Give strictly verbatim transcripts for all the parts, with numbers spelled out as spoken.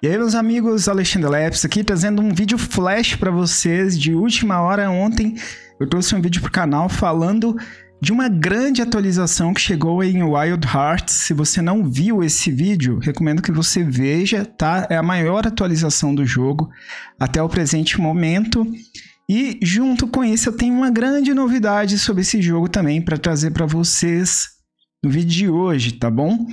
E aí, meus amigos, Alexandre Leps aqui, trazendo um vídeo flash para vocês de última hora. Ontem eu trouxe um vídeo pro canal falando de uma grande atualização que chegou em Wild Hearts. Se você não viu esse vídeo, recomendo que você veja, tá? É a maior atualização do jogo até o presente momento. E junto com isso eu tenho uma grande novidade sobre esse jogo também para trazer para vocês no vídeo de hoje, tá bom?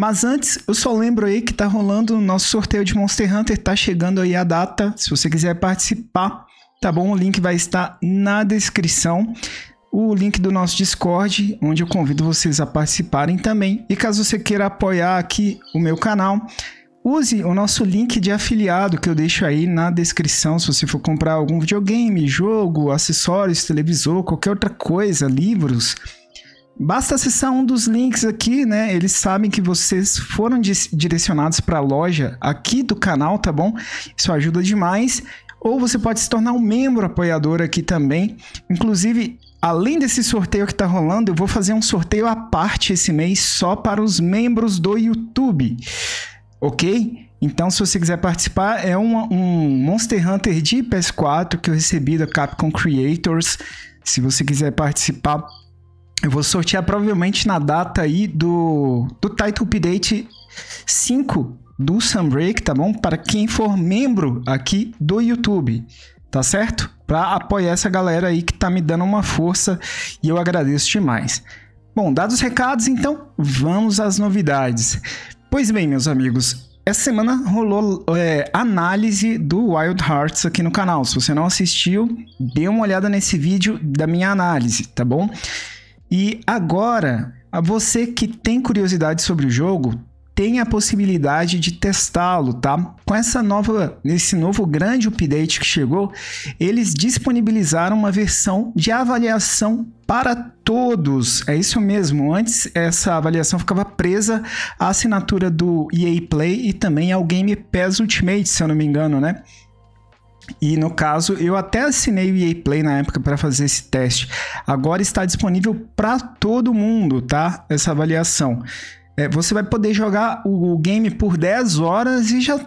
Mas antes, eu só lembro aí que tá rolando o nosso sorteio de Monster Hunter, tá chegando aí a data, se você quiser participar, tá bom? O link vai estar na descrição, o link do nosso Discord, onde eu convido vocês a participarem também. E caso você queira apoiar aqui o meu canal, use o nosso link de afiliado que eu deixo aí na descrição, se você for comprar algum videogame, jogo, acessórios, televisor, qualquer outra coisa, livros. Basta acessar um dos links aqui, né? Eles sabem que vocês foram direcionados para a loja aqui do canal, tá bom? Isso ajuda demais. Ou você pode se tornar um membro apoiador aqui também. Inclusive, além desse sorteio que tá rolando, eu vou fazer um sorteio à parte esse mês só para os membros do YouTube, ok? Então, se você quiser participar, é um, um Monster Hunter de P S quatro que eu recebi da Capcom Creators. Se você quiser participar, eu vou sortear provavelmente na data aí do, do Title Update cinco do Sunbreak, tá bom? Para quem for membro aqui do YouTube, tá certo? Para apoiar essa galera aí que tá me dando uma força e eu agradeço demais. Bom, dados os recados, então vamos às novidades. Pois bem, meus amigos, essa semana rolou é, análise do Wild Hearts aqui no canal. Se você não assistiu, dê uma olhada nesse vídeo da minha análise, tá bom? E agora, a você que tem curiosidade sobre o jogo, tem a possibilidade de testá-lo, tá? Com essa nova, esse novo grande update que chegou, eles disponibilizaram uma versão de avaliação para todos. É isso mesmo, antes essa avaliação ficava presa à assinatura do E A Play e também ao Game Pass Ultimate, se eu não me engano, né? E no caso, eu até assinei o E A Play na época para fazer esse teste. Agora está disponível para todo mundo, tá? Essa avaliação. É, você vai poder jogar o, o game por dez horas e já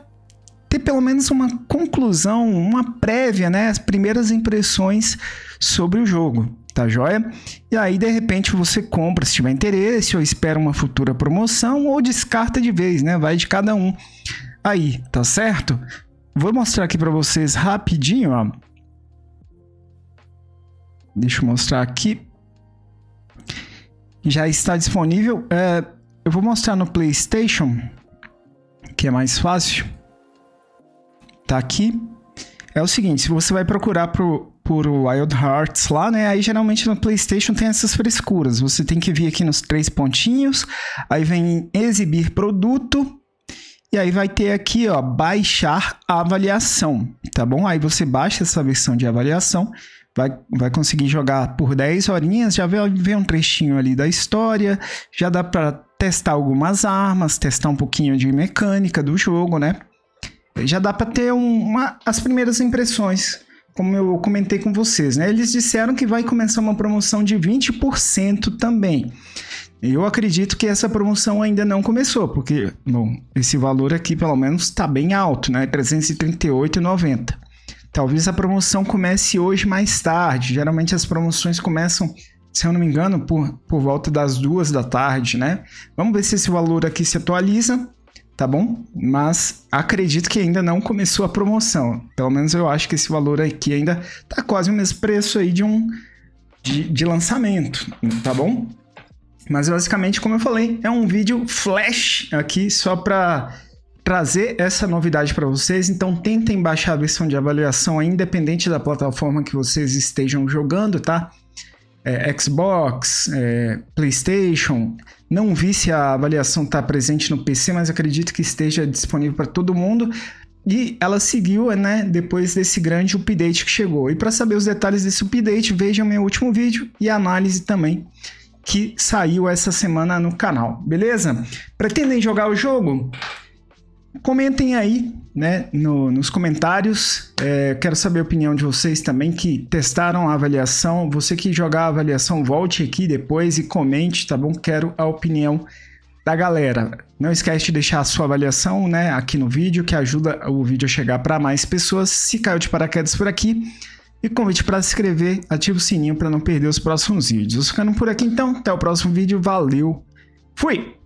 ter pelo menos uma conclusão, uma prévia, né? As primeiras impressões sobre o jogo, tá joia? E aí, de repente, você compra se tiver interesse, ou espera uma futura promoção, ou descarta de vez, né? Vai de cada um aí, tá certo? Vou mostrar aqui para vocês rapidinho, ó. Deixa eu mostrar aqui. Já está disponível. É, eu vou mostrar no PlayStation, que é mais fácil. Tá aqui. É o seguinte, se você vai procurar pro, por Wild Hearts lá, né? Aí geralmente no PlayStation tem essas frescuras. Você tem que vir aqui nos três pontinhos. Aí vem exibir produto. E aí vai ter aqui, ó, baixar a avaliação, tá bom? Aí você baixa essa versão de avaliação, vai, vai conseguir jogar por dez horinhas, já vê um trechinho ali da história, já dá para testar algumas armas, testar um pouquinho de mecânica do jogo, né? Já dá para ter um, uma, as primeiras impressões, como eu comentei com vocês, né? Eles disseram que vai começar uma promoção de vinte por cento também. Eu acredito que essa promoção ainda não começou, porque, bom, esse valor aqui pelo menos está bem alto, né? trezentos e trinta e oito reais e noventa centavos. Talvez a promoção comece hoje mais tarde. Geralmente as promoções começam, se eu não me engano, por, por volta das duas da tarde, né? Vamos ver se esse valor aqui se atualiza, tá bom? Mas acredito que ainda não começou a promoção. Pelo menos eu acho que esse valor aqui ainda tá quase o mesmo preço aí de um de, de lançamento, tá bom? Mas basicamente, como eu falei, é um vídeo flash aqui só para trazer essa novidade para vocês. Então tentem baixar a versão de avaliação aí, independente da plataforma que vocês estejam jogando, tá? É, Xbox, é, PlayStation. Não vi se a avaliação está presente no P C, mas acredito que esteja disponível para todo mundo. E ela seguiu, né, depois desse grande update que chegou. E para saber os detalhes desse update, vejam meu último vídeo e a análise também que saiu essa semana no canal, beleza? Pretendem jogar o jogo? Comentem aí, né, no, nos comentários. É, quero saber a opinião de vocês também que testaram a avaliação. Você que jogar a avaliação, volte aqui depois e comente, tá bom? Quero a opinião da galera. Não esquece de deixar a sua avaliação, né, aqui no vídeo, que ajuda o vídeo a chegar para mais pessoas. Se caiu de paraquedas por aqui, e convite para se inscrever, ativa o sininho para não perder os próximos vídeos. Ficando por aqui então, até o próximo vídeo, valeu, fui!